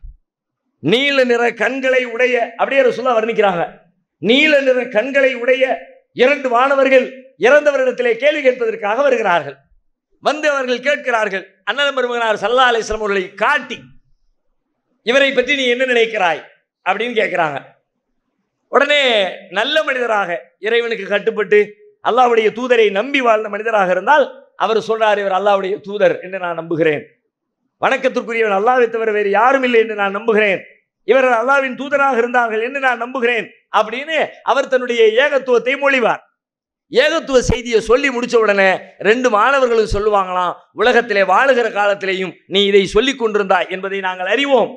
நீல நிற கண்களை உடைய, அப்படியே ரசூலுல்லாஹ் வர்ணிக்கிறாங்க, நீல நிற கண்களை உடைய இரண்டு வானவர்கள் இறந்தவரிடத்திலே கேள்வி கேட்பதற்காக வருகிறார்கள். வந்து அவர்கள் கேட்கிறார்கள், அண்ணன் பெருமகனார் ஸல்லல்லாஹு அலைஹி வஸல்லம் அவர்களை காட்டி இவரை பற்றி நீ என்ன நினைக்கிறாய் அப்படின்னு கேட்கிறாங்க. உடனே நல்ல மனிதராக இறைவனுக்கு கட்டுப்பட்டு அல்லாஹ்வுடைய தூதரை நம்பி வாழ்ந்த மனிதராக இருந்தால் அவர் சொல்றார், இவர் அல்லாஹ்வுடைய தூதர் என்று நான் நம்புகிறேன், வணக்கத்திற்குரியவன் அல்லாஹ்வை தவிர வேறு யாரும் இல்லை என்று நான் நம்புகிறேன், இவர்கள் அல்லாஹ்வின் தூதராக இருந்தார்கள் என்று நான் நம்புகிறேன் அப்படின்னு அவர் தன்னுடைய ஏகத்துவத்தை மொழிவார். ஏகத்துவ செய்தியை சொல்லி முடிச்ச உடனே ரெண்டு மாணவர்களும் சொல்லுவாங்களாம், உலகத்திலே வாழுகிற காலத்திலேயும் நீ இதை சொல்லி கொண்டிருந்தாய் என்பதை நாங்கள் அறிவோம்.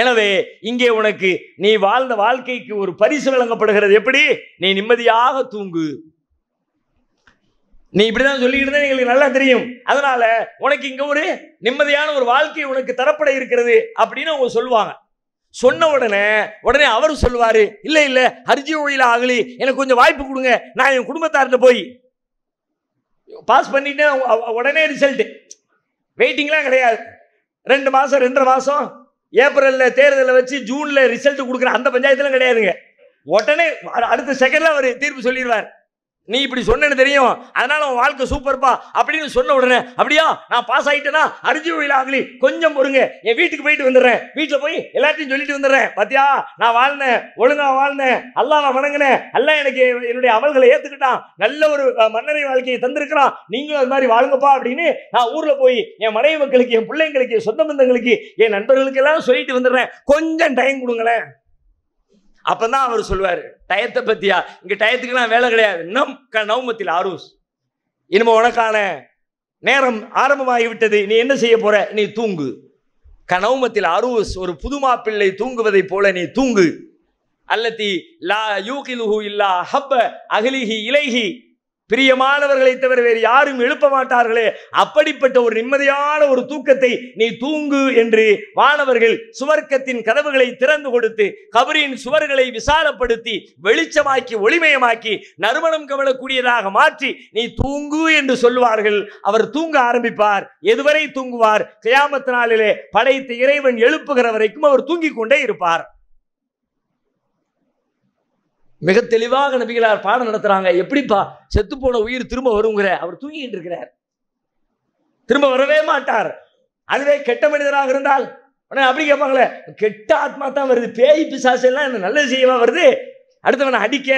எனவே இங்கே உனக்கு நீ வாழ்ந்த வாழ்க்கைக்கு ஒரு பரிசு வழங்கப்படுகிறது. எப்படி? நீ நிம்மதியாக தூங்கு. நீ இப்படிதான் சொல்லிக்கிட்டு இருந்தா எங்களுக்கு நல்லா தெரியும், அதனால உனக்கு இங்க ஒரு நிம்மதியான ஒரு வாழ்க்கை உனக்கு தரப்பட இருக்கிறது அப்படின்னு அவங்க சொல்லுவாங்க. சொன்ன உடனே அவர் சொல்லுவாரு, இல்லை இல்லை ஹர்ஜி ஒழியில ஆகலி, எனக்கு கொஞ்சம் வாய்ப்பு கொடுங்க, நான் என் குடும்பத்தார்கிட்ட போய் பாஸ் பண்ணிட்டு உடனே ரிசல்ட், வெயிட்டிங்லாம் கிடையாது. 2 மாசம் 2.5 மாசம் ஏப்ரல்ல தேர்தலை வச்சு ஜூன்ல ரிசல்ட் கொடுக்குற அந்த பஞ்சாயத்துலாம் கிடையாதுங்க. உடனே அடுத்த செகண்ட்ல அவர் தீர்ப்பு சொல்லிடுவார், நீ இப்படி சொன்னேன்னு தெரியும், அதனால உன் வாழ்க்கை சூப்பர்ப்பா அப்படின்னு சொன்ன உடனே, அப்படியா நான் பாஸ் ஆகிட்டேன்னா அரிஜி ஒழியில ஆகலி கொஞ்சம் பொறுங்க, என் வீட்டுக்கு போயிட்டு வந்துடுறேன், வீட்டில் போய் எல்லாத்தையும் சொல்லிட்டு வந்துடுறேன், பார்த்தியா நான் வாழ்ந்தேன், ஒழுங்கா வாழ்ந்தேன், அல்லாஹ்வை வணங்கினேன், அல்லாஹ் எனக்கு என்னுடைய அமல்களை ஏற்றுக்கிட்டான், நல்ல ஒரு மன்னரை வாழ்க்கையை தந்திருக்கிறான், நீங்களும் அது மாதிரி வாழுங்கப்பா அப்படின்னு நான் ஊரில் போய் என் மனைவி மக்களுக்கு, என் பிள்ளைங்களுக்கு, என் சொந்த பந்தங்களுக்கு, என் நண்பர்களுக்கு எல்லாம் சொல்லிட்டு வந்துடுறேன், கொஞ்சம் டைம் கொடுங்களேன். அப்பதான் அவர் சொல்லுவார், டயத்தை பத்தியா, இங்க டயத்துக்குலாம் வேலை கிடையாது, நம் நவமத்தில் ஆரூஸ், இனிமே உனக்கான நேரம் ஆரம்பமாகிவிட்டது, நீ என்ன செய்ய போற, நீ தூங்கு, கனவுமத்தில் ஆரூஸ், ஒரு புது மாப்பிள்ளை தூங்குவதை போல நீ தூங்கு, அல்லத்தி லா யூகிலுஹு இல்லா ஹப்ப அகலிஹி இலைஹி, பிரியமானவர்களை தவிர வேறு யாரும் எழுப்ப மாட்டார்களே அப்படிப்பட்ட ஒரு நிம்மதியான ஒரு தூக்கத்தை நீ தூங்கு என்று வானவர்கள் சுவர்க்கத்தின் கதவுகளை திறந்து கொடுத்து கபரின் சுவர்களை விசாலப்படுத்தி வெளிச்சமாக்கி ஒளிமயமாக்கி நறுமணம் கமலக்கூடியதாக மாற்றி நீ தூங்கு என்று சொல்லுவார்கள். அவர் தூங்க ஆரம்பிப்பார். எதுவரை தூங்குவார்? கியாமத் நாளிலே படைத்த இறைவன் எழுப்புகிற வரைக்கும் அவர் தூங்கிக் கொண்டே இருப்பார். மிக தெளிவாக நபிகளார் பாடம் நடத்துறாங்க. எப்படிப்பா செத்து போன உயிர் திரும்ப வருங்கிற? அவர் தூங்கிட்டு இருக்கிறார், திரும்ப வரவே மாட்டார். அதுவே கெட்ட மனிதராக இருந்தால் அப்படி கேட்பாங்களே, கெட்ட ஆத்மா தான் வருது, பேய் பிசாசு எல்லாம் என்ன நல்லது செய்யவா வருது? அடுத்தவனை அடிக்க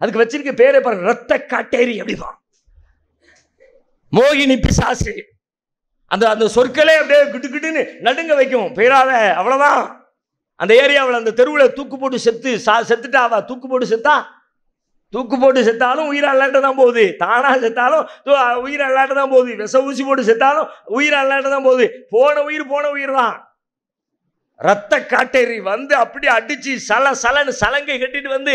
அதுக்கு வச்சிருக்க பேரே பாருங்க, ரத்த காட்டேரி அப்படிதான், மோகினி பிசாசு. அந்த அந்த சொற்களே அப்படியே கிட்டு கிட்டுன்னு நடுங்க வைக்கும். பேராத அவ்வளவுதான். அந்த ஏரியாவில் அந்த தெருவில் தூக்கு போட்டு செத்துட்டா, அவ தூக்கு போட்டு செத்தா தூக்கு போட்டு செத்தாலும் உயிர் அல்லாட்ட தான் போகுது. தானா செத்தாலும் உயிர் அல்லாட்ட தான் போகுது. விச ஊசி போட்டு செத்தாலும் உயிர் அல்லாட்ட தான் போகுது. போன உயிர் தான். ரத்த காட்டேரி வந்து அப்படி அடிச்சு சல சலன்னு சலங்கை கட்டிட்டு வந்து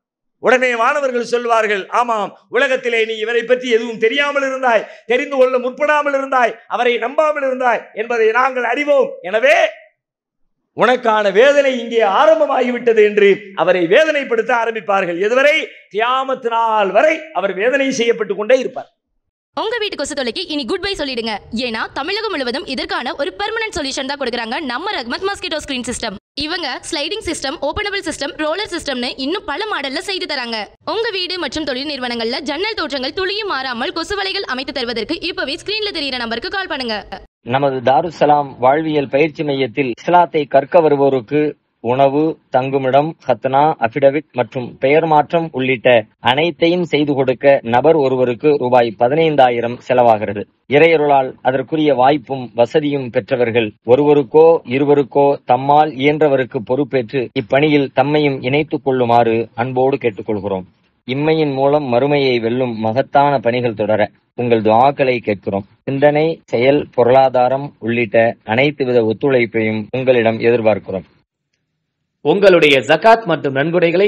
உடனே மாணவர்கள் சொல்வார்கள், ஆமாம், உலகத்திலே நீ இவரை பற்றி எதுவும் தெரியாமல் இருந்தாய், தெரிந்து கொள்ள முற்படாமல் இருந்தாய், அவரை நம்பாமல் இருந்தாய் என்பதை நாங்கள் அறிவோம். எனவே உனக்கான வேதனை இங்கே ஆரம்பமாகிவிட்டது என்று அவரை வேதனைப்படுத்த ஆரம்பிப்பார்கள். எதுவரை? கியாமத் நாள் வரை அவர் வேதனை செய்யப்பட்டு கொண்டே இருப்பார். உங்க வீட்டு கொசு தொலைக்கு இனி குட் பை சொல்லிடுங்க. ஏன்னா தமிழகம் முழுவதும் இதற்கான ஒரு பெர்மனன்ட் சொல்யூஷன் தான் கொடுக்குறாங்க நம்ம ரஹ்மத் மாஸ்கிட்டோ ஸ்கிரீன் சிஸ்டம். இவங்க sliding system, openable system, roller சிஸ்டம்னு இன்னும் பல மாடல்ல செய்து தராங்க. உங்க வீடு மற்றும் தொழில் நிறுவனங்கள்ல ஜன்னல் தோற்றங்கள் துளியும் மாறாமல் கொசு வலைகள் அமைத்து தருவதற்கு இப்பவே ஸ்கிரீன்ல தெரியுற நம்பருக்கு கால் பண்ணுங்க. நமது தாருஸ்ஸலாம் வாழ்வியல் பயிற்சி மையத்தில் இஸ்லாத்தை கற்க வருவோருக்கு உணவு, தங்குமிடம், ஹத்னா, அபிடவிட் மற்றும் பெயர் மாற்றம் உள்ளிட்ட அனைத்தையும் செய்து கொடுக்க நபர் ஒருவருக்கு ரூபாய் 15,000 செலவாகிறது. இறையருளால் அதற்குரிய வாய்ப்பும் வசதியும் பெற்றவர்கள் ஒருவருக்கோ இருவருக்கோ தம்மால் இயன்றவருக்கு பொறுப்பேற்று இப்பணியில் தம்மையும் இணைத்துக் கொள்ளுமாறு அன்போடு கேட்டுக்கொள்கிறோம். இம்மையின் மூலம் மறுமையை வெல்லும் மகத்தான பணிகள் தொடர உங்கள் துஆக்களை கேட்கிறோம். சிந்தனை, செயல், பொருளாதாரம் உள்ளிட்ட அனைத்து வித ஒத்துழைப்பையும் உங்களிடம் எதிர்பார்க்கிறோம். உங்களுடைய ஜகாத் மற்றும் நன்கொடைகளை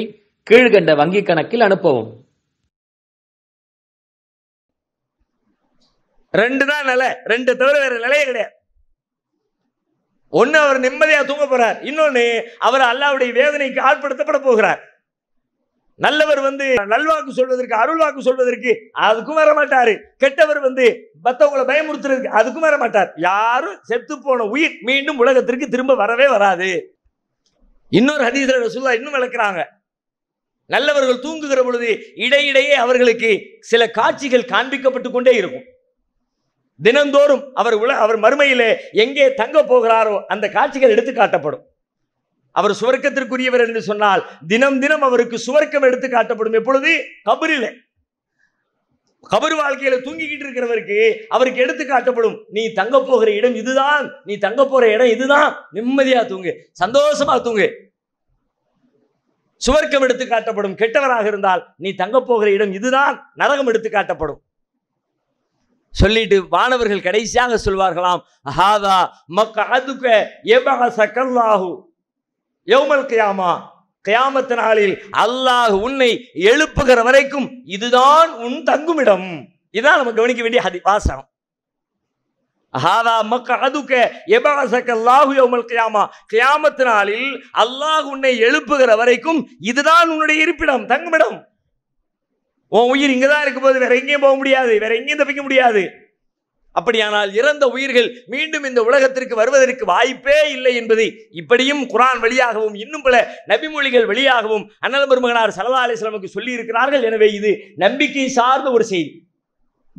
கீழ்கண்ட வங்கிக் கணக்கில் அனுப்பவும். 2 தான் நிலை, 2 தவிர வேற நிலையே கிடையாது. ஒன்னு, அவர் நிம்மதியா தூங்க போறார். இன்னொன்னு, அவர் அல்லாஹ்வுடைய வேதனைக்கு ஆட்படுத்தப்பட போகிறார். நல்லவர் வந்து நல்வாக்கு சொல்வதற்கு, அருள்வாக்கு சொல்வதற்கு அதுக்கும் வர மாட்டாரு. கெட்டவர் வந்து மற்றவங்களை பயமுறுத்துறதுக்கு அதுக்கும் வர மாட்டார். யாரும் செத்து போன உயிர் மீண்டும் உலகத்திற்கு திரும்ப வரவே வராது. இன்னொரு ஹதீஸ்ல ரசூலுல்லாஹ் இன்னும் விளக்குறாங்க, நல்லவர்கள் தூங்குகிற பொழுது இடையிடையே அவர்களுக்கு சில காட்சிகள் காண்பிக்கப்பட்டு கொண்டே இருக்கும். தினந்தோறும் அவர் மறுமையிலே எங்கே தங்க போகிறாரோ அந்த காட்சிகள் எடுத்து காட்டப்படும். அவர் சுவர்க்கத்திற்குரியவர் என்று சொன்னால் தினம் அவருக்கு சுவர்க்கம் எடுத்து காட்டப்படும். எப்பொழுது? கபரிலே. கபர் வாழ்க்கையில தூங்கிக்கிட்டு இருக்கிறவருக்கு அவருக்கு எடுத்து காட்டப்படும். நீ தங்க போகிற இடம் இதுதான், நீ தங்க போற இடம் இதுதான், நிம்மதியா தூங்கு, சந்தோஷமா தூங்கு. சுவர்க்கம் எடுத்து காட்டப்படும். கெட்டவராக இருந்தால் நீ தங்க போகிற இடம் இதுதான், நரகம் எடுத்து காட்டப்படும். சொல்லிட்டு வானவர்கள் கடைசியாக சொல்வார்களாம், ஹாதா மக்அதுக யபஹஸகல்லாஹு யௌமல் கியாமா, கியாமத் நாளில் அல்லாஹ் உன்னை எழுப்புகிற வரைக்கும் இதுதான் உன் தங்குமிடம். இதான் நம்ம கவனிக்க வேண்டிய வாசகம். கியாமத் நாளில் அல்லாஹ் உன்னை எழுப்புகிற வரைக்கும் இதுதான் உன்னுடைய இருப்பிடம், தங்குமிடம். உன் உயிர் இங்கதான் இருக்கும் போது வேற எங்கேயும் போக முடியாது, வேற எங்கேயும் தப்பிக்க முடியாது. அப்படியானால் இறந்த உயிர்கள் மீண்டும் இந்த உலகத்திற்கு வருவதற்கு வாய்ப்பே இல்லை என்பதை இப்படியும் குர்ஆன் வழியாகவும் இன்னும் பல நபிமொழிகள் வழியாகவும் அண்ணல் பெருமகனார் ஸல்லல்லாஹு அலைஹி வஸல்லமுக்கு சொல்லி இருக்கிறார்கள். எனவே இது நம்பிக்கை சார்ந்த ஒரு செய்தி.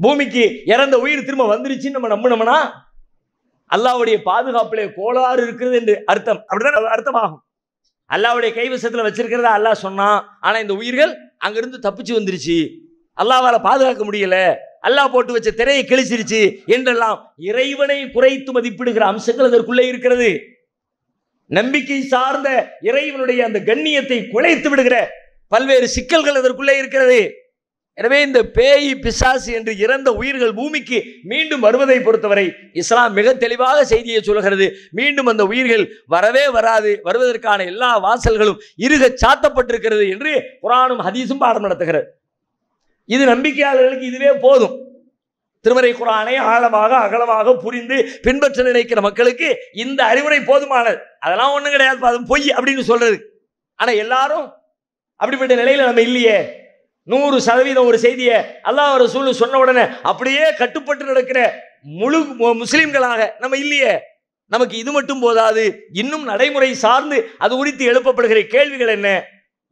பூமிக்கு இறந்த உயிர் திரும்ப வந்துருச்சுன்னு நம்ம நம்பினோம்னா அல்லாஹ்வுடைய பாதுகாப்பிலே கோளாறு இருக்கிறது என்று அர்த்தம். அப்படிதான் அர்த்தமாகும். அல்லாஹ்வுடைய கைவசத்தில் வச்சிருக்கிறதா அல்லாஹ் சொன்னான், ஆனா இந்த உயிர்கள் அங்கிருந்து தப்பிச்சு வந்துருச்சு, அல்லாஹ்வால பாதுகாக்க முடியல, அல்லாஹ் போட்டு வச்ச திரையை கிழிச்சிருச்சு என்றெல்லாம் இறைவனை குறைத்து மதிப்பிடுகிற அம்சங்கள் அதற்குள்ளே இருக்கிறது. நம்பிக்கை சார்ந்த இறைவனுடைய அந்த கண்ணியத்தை குலைத்து விடுகிற பல்வேறு சிக்கல்கள் அதற்குள்ளே இருக்கிறது. எனவே இந்த பேய், பிசாசு என்று இறந்த உயிர்கள் பூமிக்கு மீண்டும் வருவதை பொறுத்தவரை இஸ்லாம் மிக தெளிவாக செய்தியை சொல்கிறது. மீண்டும் அந்த உயிர்கள் வரவே வராது, வருவதற்கான எல்லா வாசல்களும் இறுக சாத்தப்பட்டிருக்கிறது என்று குர்ஆனும் ஹதீஸும் பாடம் நடத்துகிறது. இது நம்பிக்கையாளர்களுக்கு இதுவே போதும். திருமறை குர்ஆனை ஆழமாக அகலமாக புரிந்து பின்பற்ற நினைக்கிற மக்களுக்கு இந்த அறிவுரை போதுமானது. அதெல்லாம் ஒன்றும் கிடையாது, அது பொய் அப்படின்னு சொல்றது. ஆனால் எல்லாரும் அப்படிப்பட்ட நிலையில் நம்ம இல்லையே. 100% ஒரு செய்தியை அல்லாஹ் ரசூல் சொன்ன உடனே அப்படியே கட்டுப்பட்டு நடக்கிற முழு முஸ்லிம்களாக நம்ம இல்லையே. நமக்கு இது மட்டும் போதாது, இன்னும் நடைமுறை சார்ந்து அது குறித்து எழுப்பப்படுகிற கேள்விகள் என்ன?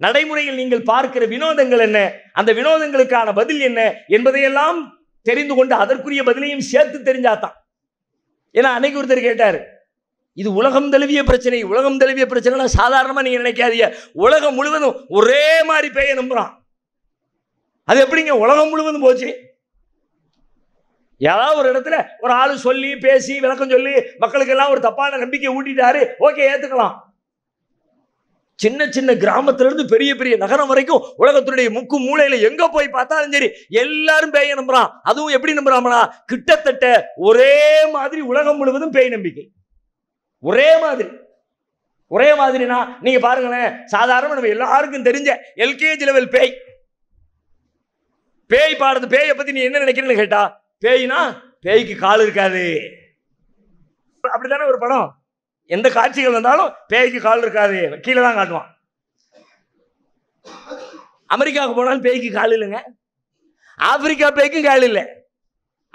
நடைமுறையில் நீங்கள் பார்க்கிற வினோதங்கள் என்ன, அந்த வினோதங்களுக்கான பதில் என்ன என்பதையெல்லாம் தெரிந்து கொண்டு அதற்குரிய பதிலையும் சேர்த்து தெரிஞ்சாதான். ஏன்னா அன்னைக்கு ஒருத்தர் கேட்டார், இது உலகம் தழுவிய பிரச்சனை. உலகம் தழுவிய பிரச்சனைனா சாதாரணமாக நீங்கள் நினைக்காதீங்க, உலகம் முழுவதும் ஒரே மாதிரி பெய்ய நம்புகிறான். அது எப்படிங்க உலகம் முழுவதும் போச்சு? ஏதாவது ஒரு இடத்துல ஒரு ஆள் சொல்லி பேசி விளக்கம் சொல்லி மக்களுக்கெல்லாம் ஒரு தப்பான நம்பிக்கையை ஊட்டிட்டாரு, ஓகே ஏற்றுக்கலாம். சின்ன சின்ன கிராமத்திலிருந்து பெரிய பெரிய நகரம் வரைக்கும் உலகத்தினுடைய முக்கு மூலையில எங்க போய் பார்த்தாலும் சரி எல்லாரும் பேய நம்புறான். அதுவும் எப்படி நம்புறாங்களா, கிட்டத்தட்ட ஒரே மாதிரி உலகம் முழுவதும் பேய் நம்பிக்கை. ஒரே மாதிரி ஒரே மாதிரினா நீங்க பாருங்களேன், சாதாரண நம்ம எல்லாருக்கும் தெரிஞ்ச எல்கேஜி லெவல் பேய் பேய் பாடுறது. பேயை பத்தி நீ என்ன நினைக்கிறேன்னு கேட்டா, பேய்னா பேய்க்கு கால் இருக்காது, அப்படித்தானே ஒரு படம். எந்த காட்சிகள் வந்தாலும் பேய்க்கு கால் இருக்காது, கீழே தான் காட்டுவான். அமெரிக்காவுக்கு போனாலும் பேய்க்கு கால் இல்லைங்க, ஆப்பிரிக்கா பேய்க்கும் கால் இல்லை,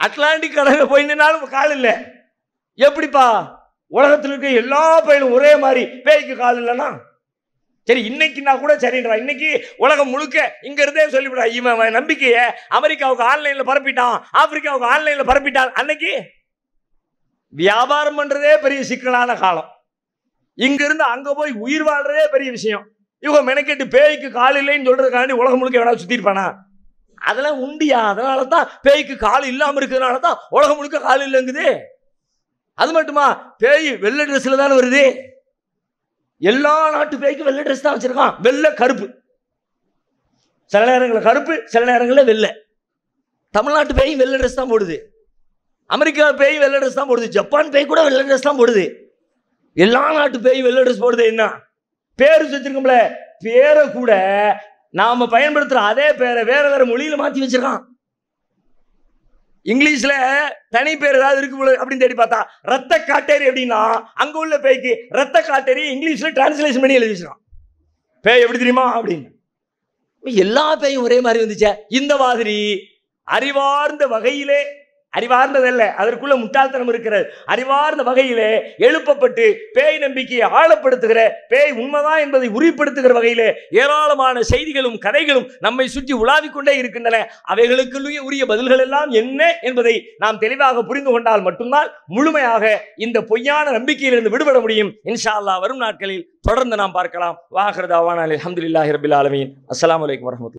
அட்லாண்டிக் கடலில் போயிருந்தாலும் கால் இல்லை. எப்படிப்பா உலகத்தில் இருக்க எல்லா பேயும் ஒரே மாதிரி பேய்க்கு கால் இல்லைன்னா? சரி இன்னைக்கு நான் கூட சரின்றான், இன்னைக்கு உலகம் முழுக்க இங்க இருந்தே சொல்லிவிடான், இவன் நம்பிக்கையை அமெரிக்காவுக்கு ஆன்லைன்ல பரப்பிட்டான், ஆப்பிரிக்காவுக்கு ஆன்லைன்ல பரப்பிட்டான். அன்னைக்கு வியாபாரம் பண்றதே பெரிய சிக்கலான காலம், இங்க இருந்து அங்க போய் உயிர் வாழ்றதே பெரிய விஷயம். இவங்க மெனக்கெட்டு பேய்க்கு கால் இல்லைன்னு சொல்றதுக்காண்டி உலகம் முழுக்க எவ்வளவு சுத்திருப்பானா? அதெல்லாம் உண்டியா? அதனால தான் பேய்க்கு கால் இல்லாம இருக்கிறதுனால தான் உலகம் முழுக்க கால் இல்லைங்குது. அது மட்டுமா, பேய் வெள்ளை ட்ரெஸ்ல தானே வருது, எல்லா நாட்டு பேய்க்கும் வெள்ளை ட்ரெஸ் தான் வச்சிருக்கான், வெள்ளை கருப்பு, சில நேரங்களில் கருப்பு சில நேரங்களில் வெள்ளை. தமிழ்நாட்டு பேயும் வெள்ளை ட்ரெஸ் தான் போடுது, அமெரிக்கா பேய் வெள்ளை ட்ரெஸ் தான் போடுது, ஜப்பான் பேய் கூட வெள்ளை ட்ரெஸ் தான் போடுது, எல்லா நாட்டு பேய் வெள்ளை ட்ரெஸ் போடுது. என்ன பேர் வச்சிருக்கோம்ல, பேரை கூட நாம் பயன்படுத்துகிற அதே பேரை வேற வேற மொழியில் மாற்றி வச்சிருக்கான். இங்கிலீஷ்ல தனி பேர் ஏதாவது இருக்கு அப்படின்னு தேடி பார்த்தா ரத்த காட்டேரி அப்படின்னா அங்க உள்ள பேய்க்கு ரத்த காட்டேரி இங்கிலீஷ்ல டிரான்ஸ்லேஷன் பண்ணி எழுதிச்சிடும். பேய் எப்படி தெரியுமா அப்படின்னு, எல்லா பேயும் ஒரே மாதிரி வந்துச்சே. இந்த மாதிரி அறிவார்ந்த வகையிலே, அறிவார்ந்ததல்ல அதற்குள்ள முட்டாள்தனம் இருக்கிறது, அறிவார்ந்த வகையிலே எழுப்பப்பட்டு பேய் நம்பிக்கையை ஆழப்படுத்துகிற, பேய் உண்மைதான் என்பதை உறுதிப்படுத்துகிற வகையிலே ஏராளமான செய்திகளும் கதைகளும் நம்மை சுற்றி உலாவிக்கொண்டே இருக்கின்றன. அவைகளுக்குள்ளே உரிய பதில்கள் எல்லாம் என்ன என்பதை நாம் தெளிவாக புரிந்து கொண்டால் மட்டும்தான் முழுமையாக இந்த பொய்யான நம்பிக்கையிலிருந்து விடுபட முடியும். இன்ஷா அல்லாஹ் வரும் நாட்களில் தொடர்ந்து நாம் பார்க்கலாம். வாஹிரு தஅவானா அல்ஹம்துலில்லாஹி ரப்பில் ஆலமீன். அஸ்ஸலாமு அலைக்கும் வரஹ்மத்துல்லாஹ்.